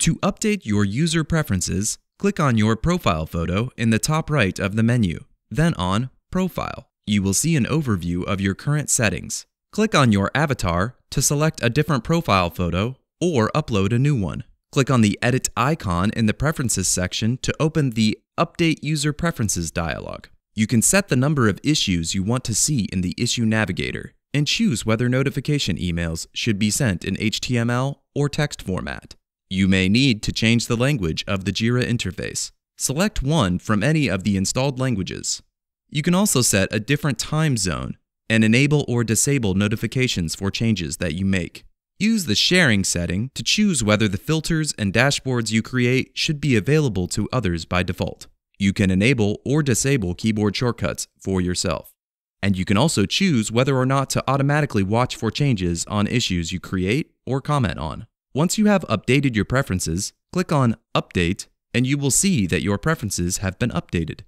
To update your user preferences, click on your profile photo in the top right of the menu, then on Profile. You will see an overview of your current settings. Click on your avatar to select a different profile photo or upload a new one. Click on the Edit icon in the Preferences section to open the Update User Preferences dialog. You can set the number of issues you want to see in the Issue Navigator and choose whether notification emails should be sent in HTML or text format. You may need to change the language of the Jira interface. Select one from any of the installed languages. You can also set a different time zone and enable or disable notifications for changes that you make. Use the sharing setting to choose whether the filters and dashboards you create should be available to others by default. You can enable or disable keyboard shortcuts for yourself. And you can also choose whether or not to automatically watch for changes on issues you create or comment on. Once you have updated your preferences, click on Update, and you will see that your preferences have been updated.